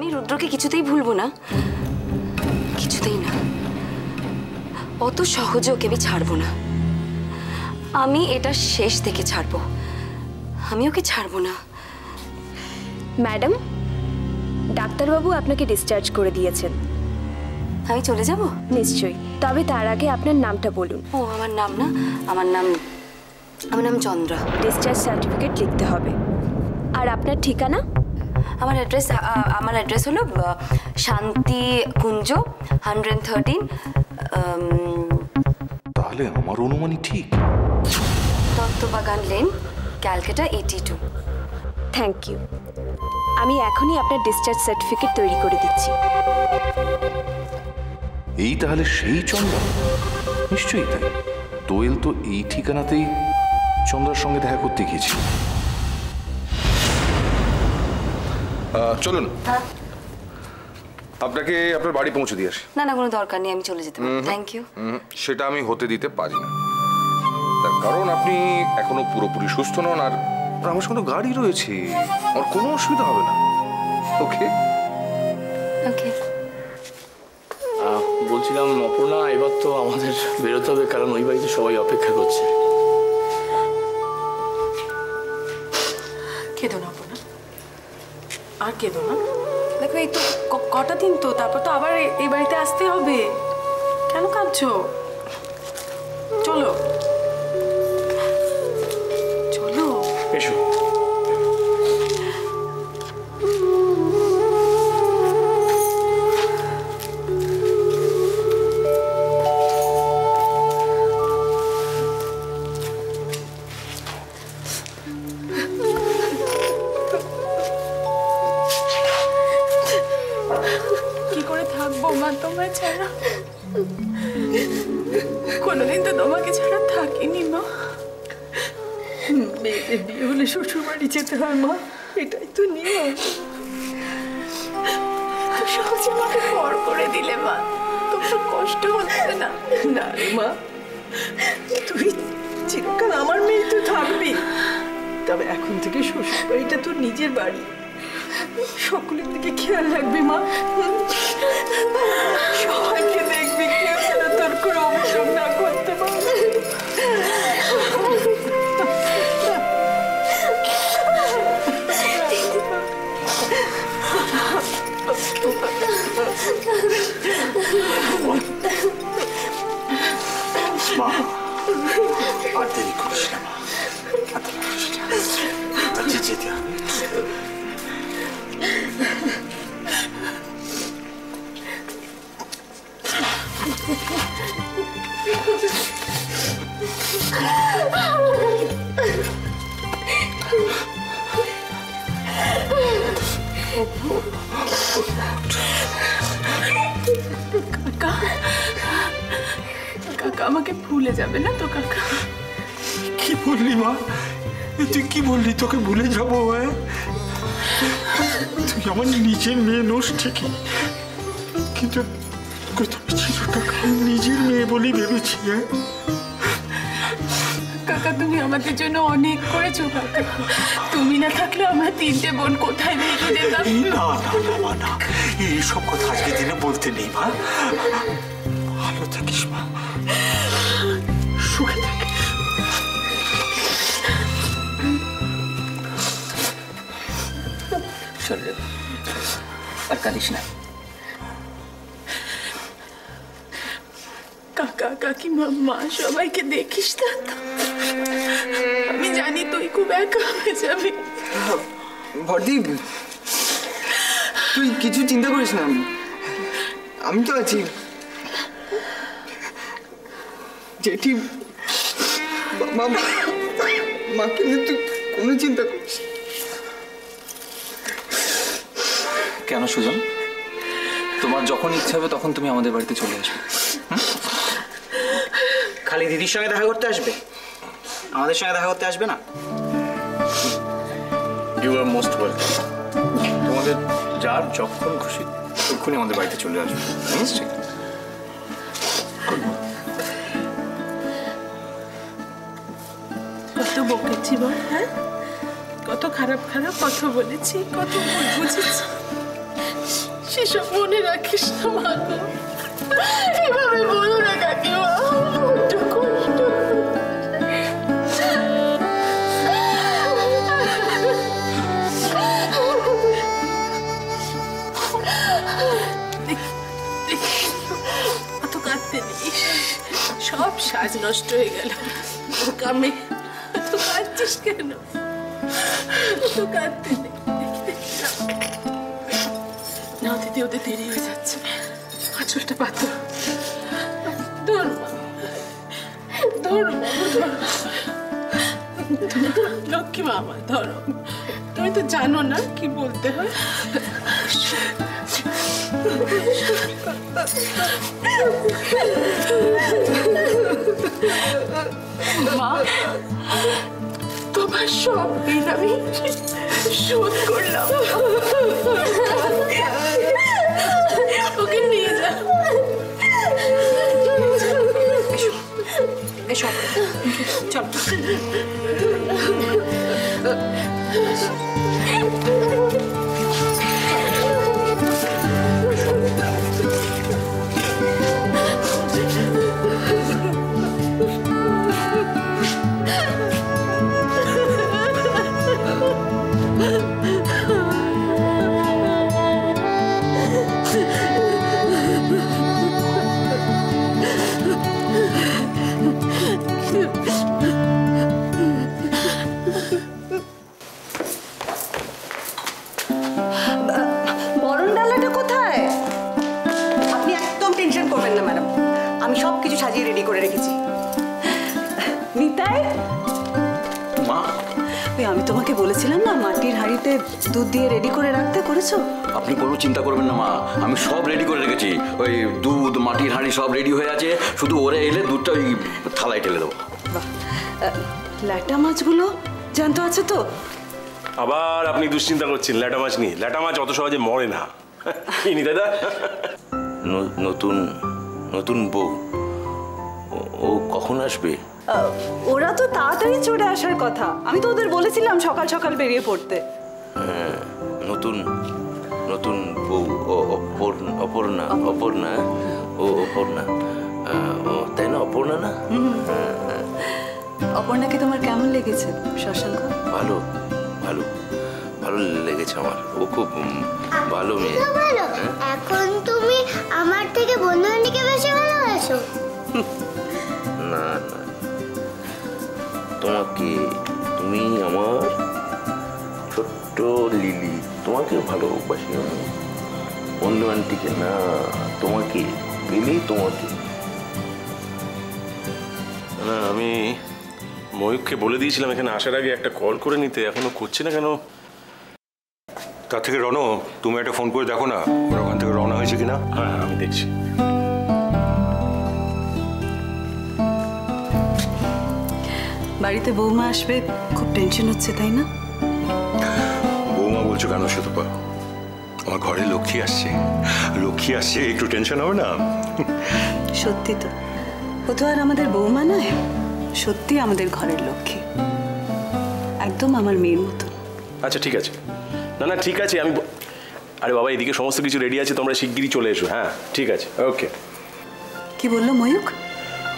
আমি রুদ্রকে কিছুতেই ভুলবো না, কিছুতেই না। অত সহজে ওকে আমি ছাড়বো না, আমি এটা শেষ থেকে ছাড়বো, আমি ওকে ছাড়বো না। ম্যাডাম, ডাক্তারবাবু আপনাকে ডিসচার্জ করে দিয়েছেন। আমি চলে যাব? নিশ্চয়ই, তবে তার আগে আপনার নামটা বলুন। ও, আমার নাম না, আমার নাম চন্দ্রা। ডিসচার্জ সার্টিফিকেট লিখতে হবে। আর আপনার ঠিকানা? আমার অ্যাড্রেস হলো শান্তি কুঞ্জ 113। তাহলে আমার অনুমানই ঠিক। Duttabagan lane, Calcutta 82। Thank you. আমি এখনই আপনার ডিসচার্জ সার্টিফিকেট তৈরি করে দিচ্ছি। এই তাহলে সেই চন্দ্রা? নিশ্চয়ই তাই। দোয়েল তো এই ঠিকানাতেই চন্দ্রার সঙ্গে দেখা করতে গিয়েছিল। চলুন, আপনাকে আপনার বাড়ি পৌঁছে দিয়ে আসি। না না, কোনো দরকার নেই, আমি চলে যেতে পারি। Thank you. সেটা আমি হতে দিতে পারি না, তার কারণ আপনি এখনো পুরোপুরি সুস্থ নন। আর আমার সঙ্গে গাড়ি রয়েছে, আর কোনো অসুবিধা হবে না। ওকে ওকে। বলছিলাম অপর্ণা, এবার তো আমাদের বেরোতে হবে, কারণ ওই বাড়িতে সবাই অপেক্ষা করছে। কেঁদো না অপর্ণা, আর কেঁদো না। দেখো এই তো কটা দিন, তো তারপর তো আবার এই বাড়িতে আসতে হবে। কেন কাঁদছো? চলো চলো, এসো। নিজের বাড়ি, সকলের দিকে খেয়াল রাখবি মা, সবাইকে দেখবি, কেউ যেন তোর কোনো অভিযোগ না করতে পারবে। কাকা আমাকে ভুলে যাবে না তো? কাকা কি বললি মা, তুই কি বললি? তোকে ভুলে যাবো? তুই আমার নিজের মেয়ে নোস ঠিকই, কিন্তু নিজের মেয়ে বলেই ভেবেছি। কাকা তুমি আমাদের জন্য অনেক করেছো কাকা, তুমি না থাকলে আমার তিনটে বোন কোথায় বেরিয়ে যেতাম। না না না, এইসব কথা আজকে দিনে বলতে নেই মা। ভালো থাকিস মা, সুখে থাকিস। আর কাঁদিস না কাকা, কাকিমা, মা, সবাইকে দেখিস না। আমি জানি তুই খুব একা হয়ে যাবি। বড়দীপ, তুই কিছু চিন্তা করিস না, আমি তো আছি। জেঠি মাকে নিয়ে তুই কোনো চিন্তা করিস। কেন সুজন, তোমার যখন ইচ্ছা হবে তখন তুমি আমাদের বাড়িতে চলে আসবে। খালি দিদির সঙ্গে দেখা করতে আসবে, আমাদের সঙ্গে দেখা করতে আসবে না? You are most welcome. তোমাদের যার যখন খুশি তখনই আমাদের বাড়িতে চলে আসবে। কত বকেছি বল, হ্যাঁ, কত খারাপ খারাপ কথা বলেছি, কত ভুল বুঝেছি। सब साज नष्ट हो गल कमे तो कांचिस केन तो कांते ना दीदी ओते देरी हो जाच्छे आचलटा पातो दूर लक्की मामा धरो तुम तो जानो ना कि बोलते हैं तुम्हार सब दिन हमें शोध कर चल दूध दिए रेडी करे रखते करेছো আপনি কোনো চিন্তা করবেন না মা আমি সব রেডি করে রেখেছি ওই দুধ মাটির হাঁড়ি সব রেডি হয়ে আছে শুধু ওরে এলে দুধটা ওই থালায় ঢেলে দেব লাটা মাছগুলো জানতো আছে তো আবার আপনি দুশ্চিন্তা করছেন লাটা মাছ নিয়ে লাটা মাছ অত সহজে মরে না ইনি দাদা নতুন নতুন বউ ও কখন আসবে ওরা তো তাড়াতাড়ি চড়ে আসার কথা আমি তো ওদের বলেছিলাম সকাল সকাল বেরিয়ে পড়তে নতুন নতুন বউ অপর্ণা তাই না অপর্ণা না অপর্ণাকে তোমার কেমন লেগেছে শশাঙ্ক ভালো ভালো ভালো লেগেছে আমার ও খুব ভালো মেয়ে এখন তুমি আমার থেকে বন্ধুকে বেশি ভালোবাসো না না তোমাকে তুমি আমার লিলি তোমাকে ভালোবাসি আমি অন্য আন্টিকে না তোমাকে লিলি তোমাকে না আমি ময়ূককে বলে দিয়েছিলাম এখানে আসার আগে একটা কল করে নিতে এখনো করছে না কেন তার থেকে রনো তুমি একটা ফোন করে দেখো না ওখান থেকে রওনা হয়েছে কিনা হ্যাঁ আমি দেখছি বাড়িতে বৌমা আসবে খুব টেনশন হচ্ছে তাই না কেন সুতপা আমার ঘরে লক্ষ্মী আসছে একটু টেনশন হবে না সত্যি তো ও তো আর আমাদের বৌমা নয় সত্যি আমাদের ঘরের লক্ষ্মী একদম আমার মেয়ের মতো আচ্ছা ঠিক আছে না না ঠিক আছে আমি আরে বাবা এদিকে সমস্ত কিছু রেডি আছে তোমরা শিগগিরই চলে এসো হ্যাঁ ঠিক আছে ওকে কি বললো ময়ূক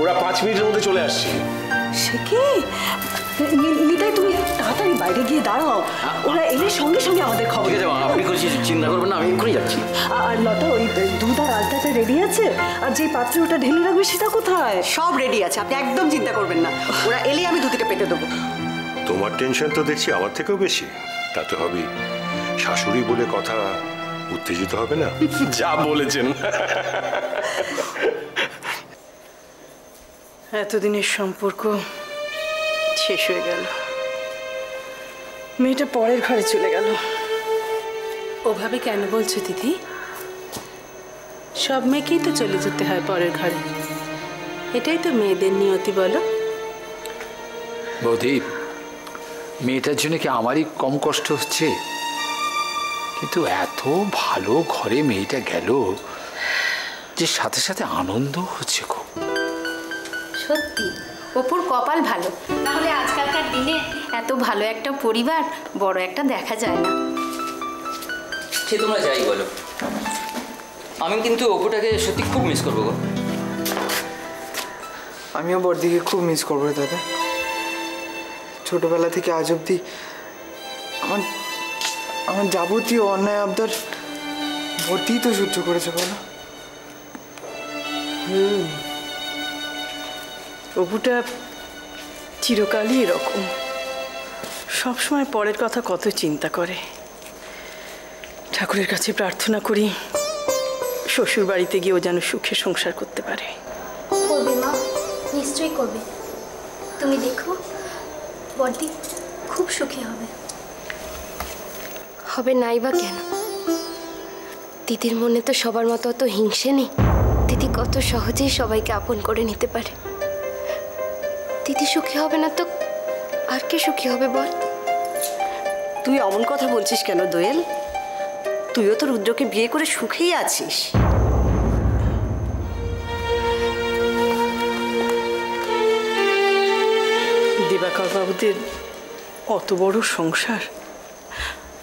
ওরা 5 মিনিটের মধ্যে চলে আসছে সে কি নিতাই তুমি তাড়াতাড়ি বাইরে গিয়ে দাঁড়াও ওরা এলে সঙ্গে সঙ্গে আমাদের খবর দিয়ে যাও আপনি কোনো চিন্তা করবেন না আমি এক্ষুনি যাচ্ছি আর লতা ওই দুধ আর আলতাটা রেডি আছে আর যে পাত্রে ওটা ঢেলে রাখবে সেটা কোথায় সব রেডি আছে আপনি একদম চিন্তা করবেন না ওরা এলেই আমি দুধটা পেতে দেবো তোমার টেনশন তো দেখছি আমার থেকেও বেশি তা তো হবেই শাশুড়ি বলে কথা উত্তেজিত হবে না যা বলেছেন এতদিনের সম্পর্ক শেষ হয়ে গেল মেয়েটা পরের ঘরে চলে গেল ওভাবে কেন বলছো দিদি সব মেয়েকেই তো চলে যেতে হয় পরের ঘরে এটাই তো মেয়েদের নিয়তি বলো বৌদি মেয়েটার জন্য কি আমারই কম কষ্ট হচ্ছে কিন্তু এত ভালো ঘরে মেয়েটা গেল যে সাথে সাথে আনন্দ হচ্ছে খুব সত্যি ওপর কপাল ভালো তাহলে আজকালকার দিনে এত ভালো একটা পরিবার বড় একটা দেখা যায় না সে তোমরা যাই বলো आमिन किन्तु ओपुटा के शती खूब मिस कर बोगा। आमिया बर्दी के खूब मिस कर बोले दादा। छोटे वाला थी कि आज अब थी। अमन जाबूती और नया अब दर बर्दी तो शुद्ध चुकड़े चुकड़ा। ओपुटा चिरकाली रखूं। सब समय पढ़े कथा कतो चिंता करे। ठाकुरेर काछे प्रार्थना करी। शोशुर बाड़ी ते गियो जानो सुखे संसार करते पारे। कोबी माँ, निश्चय कोबी। तुमी देखो, बॉडी खूब सुखे होगे। होगे नाइबा क्या ना? दीदीर मोने तो शबर मातो तो हिंसे नहीं। दीदी को तो शहजे शबाई के आपून कोडे निते पारे। दीदी सुखे होगे ना तो आर के सुखे होगे बॉल। तू ये आमून कथा बोलचीश क्या ना दोयल? तू यो तो रुद्र के बीए करे सुखे ही आचीश। बाबूदेव अत बड़ संसार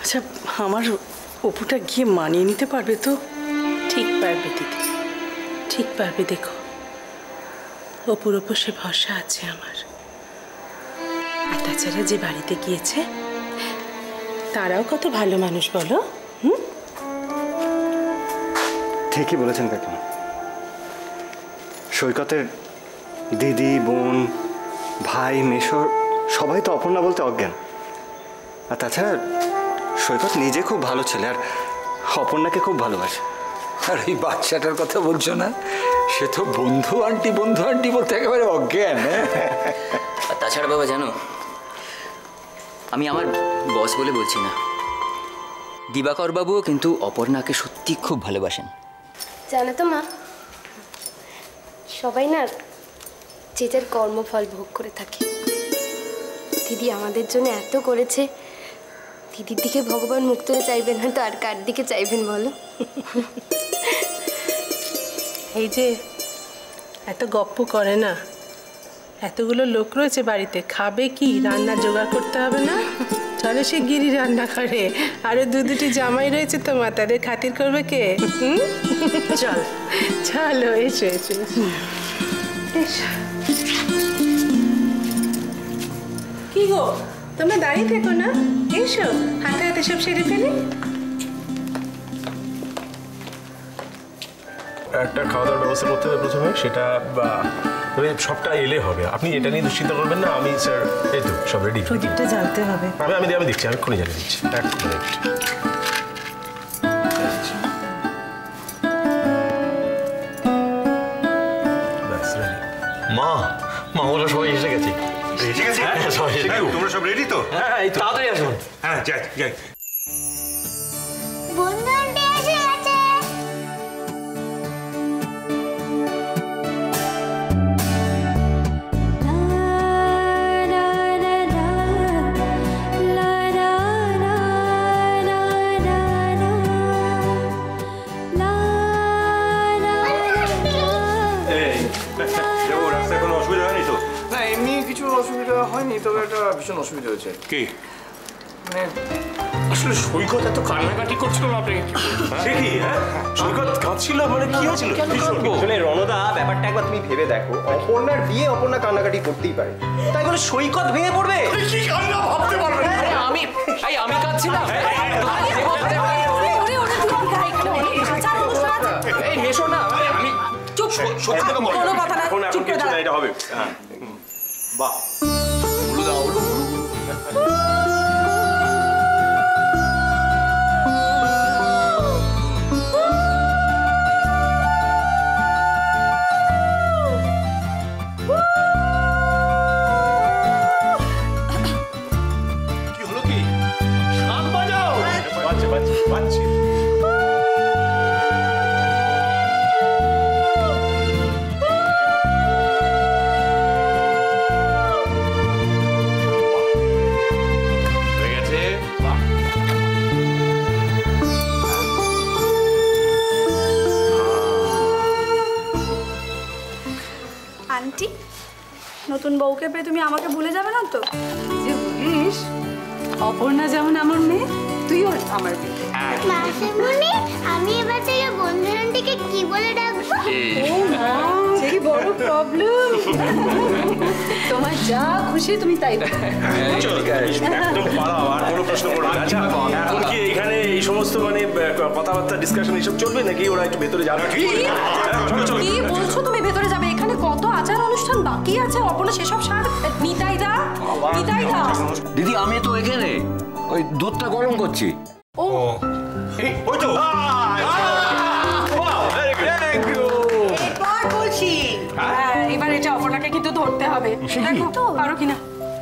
अच्छा हमारे ओपुटा गए मानिए नीते पारबे तो ठीक पारबे दीदी ठीक पारबे देखो ओपुर ओपर से भरसा आछे आमार आर ताछाड़ा जे बाड़ीते गिएछे ताराओ कत भालो मानुष बोलो ঠিকই বলেছেন কাকিমা সৈকতের দিদি বোন भाई मेशर सबाई तो अपना बोलते अज्ञान और ताछाड़ा सैकत निजे खूब भलो छेले और अपना के खूब भलोबाशे और ये बाच्चाटार कथा बोलछो ना से तो बंधु आंटी बोलते एकेबारे अज्ञान और ताछाड़ा बाबा जानो आमी आमार बस बोले बोलछी ना दिवाकर बाबुओ किन्तु अपर्णा के सत्यि खूब भलोबाशेन जानो तो मा सबाई ना जेजार कर्मफल भोग करे थाके दीदी आमादेर जोन्नो एतो करेछे दीदिर दिके भगवान मुख तुले चाइबेन ना तो आर कार दिके चाइबेन बोलो एई जे एतो गप्प करे ना एतगुलो लोक रयेछे बाड़ीते खाबे कि रान्ना जोगाड़ करते होबे ना चले से गिरि रान्ना करे आरो दुई दुटी जामाई रयेछे तो मातादेर खातिर करबे के चल चलो एसो एसो तुम्हें दाड़ी देखो ना एसो हाथे हाथे सब सेरे फेले একটা খাওয়া দাওয়ার ব্যবস্থা করতে হবে প্রথমে সেটা তবে সবটা এলে হবে আপনি এটা নিয়ে দুশ্চিন্তা করবেন না আমি স্যার এই তো সব রেডি প্রজেক্টটা জানতে হবে আমি দেখছি আমি কোণে জানিয়ে দিচ্ছি এক মিনিট আমরা সবাই এসে গেছি এসে গেছি হ্যাঁ সবাই এসে গেছি তোমরা সব রেডি তো হ্যাঁ এই তো তাড়াতাড়ি আসুন হ্যাঁ যাই যাই বন্ধন দি এসে গেছে ভীষণ অসুবিধা হয়েছে কি মানে আসলে সৈকত এত কান্নাকাটি করছিল আপনাকে ঠিকই হ্যাঁ সৈকত কাঁদছিল মানে কি হয়েছিল শুনে রণদা ব্যাপারটা একবার তুমি ভেবে দেখো অপর্ণার বিয়ে অপর্ণা কান্নাকাটি করতেই পারে তাই বলে সৈকত ভেঙে পড়বে কি কান্না ভাবতে পারবে না আরে আমি কাঁদছি না এই মেশো না আমি চুপ সত্যি কথা বল কোনো কথা না চুপ করে দাঁড়া এটা হবে বাহ नतून बऊ के पे तुम भूले जाबे ना तो बुझिस अपर्णा जेमन आमार मेये तुइओ आमार मेये मासेमनी आमी एबार थेके बंधन आंटी प्रॉब्लम तुम्हार जा खुशी तुम्ही ताई चलो गाइस एकदम পাড়া আর কোন প্রশ্ন করো না আচ্ছা এখন কি এখানে এই সমস্ত মানে কথাবার্তা ডিসকাশন এসব চলবে নাকি ওরা একটু ভিতরে যাবে চলো চলো কি বলছো তুমি ভিতরে যাবে এখানে কত আচার অনুষ্ঠান বাকি আছে অপনা সেসব সার নিতাইদা নিতাইদা দিদি আমি তো এখানে ওই দুধটা গরম করছি ও ওই তো किंतु धोते हबे देखो तो आरो किना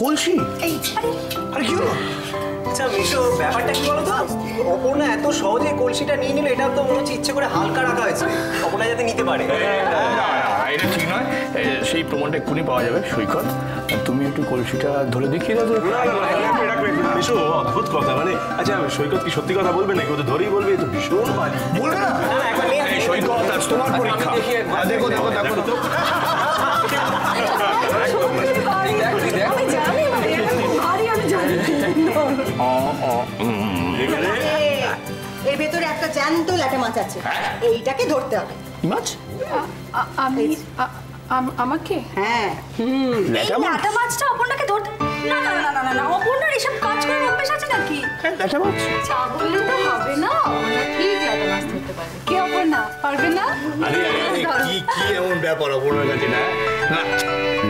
कोलशी ए अरे क्यों अच्छा विशो ব্যাপারটা কি বলো তো অপনা এত সহজে কোলশিটা নিয়ে নিল এটা তো মনে হচ্ছে ইচ্ছে করে হালকা রাখা হয়েছে অপনা যাতে নিতে পারে এটা ঠিক নয় সেই প্রমাণটা কোনি পাওয়া যাবে সৈকত তুমি একটু কোলশিটা ধরে দেখিয়ে দাও বিশু অদ্ভুত কথা মানে আচ্ছা সৈকত কি সত্যি কথা বলবে নাকি ও তো ধরেই বলবে তো বিশু বল না না একবার নিয়ে সৈকত আজ তোমার পরীক্ষা দেখো দেখো দেখো তো ব্যাপার না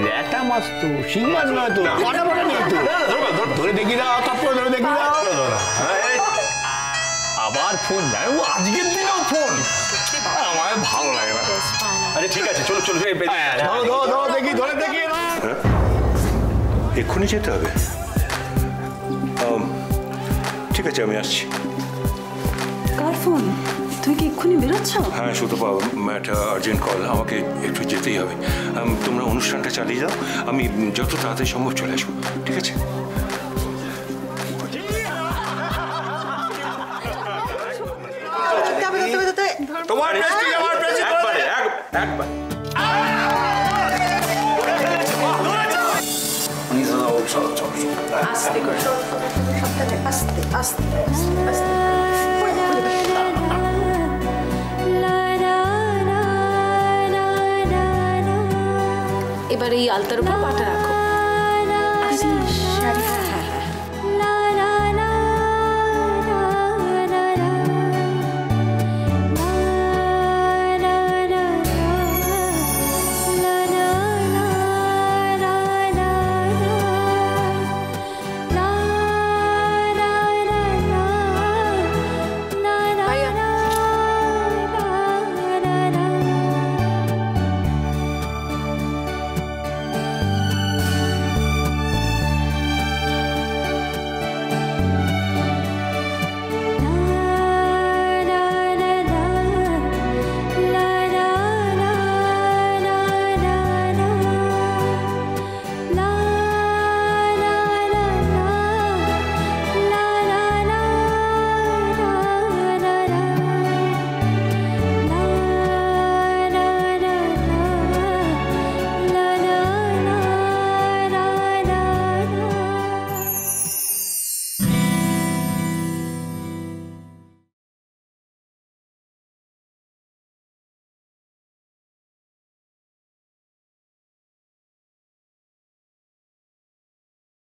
লেটা মাছ তো শিং মাছ না তো বড় বড় না তো ধরে দেখি না তারপর ধরে দেখি না আবার ফোন যায় ও আজকের দিনও ফোন আমার ভালো লাগে না আরে ঠিক আছে চলো চলো এই ধরো ধরো ধরো দেখি ধরে দেখি না এক্ষুনি যেতে হবে ঠিক আছে আমি আসছি কার ফোন तुम कि एखुनि बेरोच्छ हाँ शुद्ध बाबा एक अर्जेंट कल আমাকে একটু যেতেই হবে তোমরা অনুষ্ঠানটা চালিয়ে যাও আমি যত তাড়াতাড়ি সম্ভব চলে আসব ঠিক আছে তোমার প্রেস্টিজ আমার প্রেস্টিজ একবারে একবারে উনি জানা অবসর চল আস্তে করে সবটাতে আস্তে আস্তে আস্তে এবারে এই আলতার উপর পাটা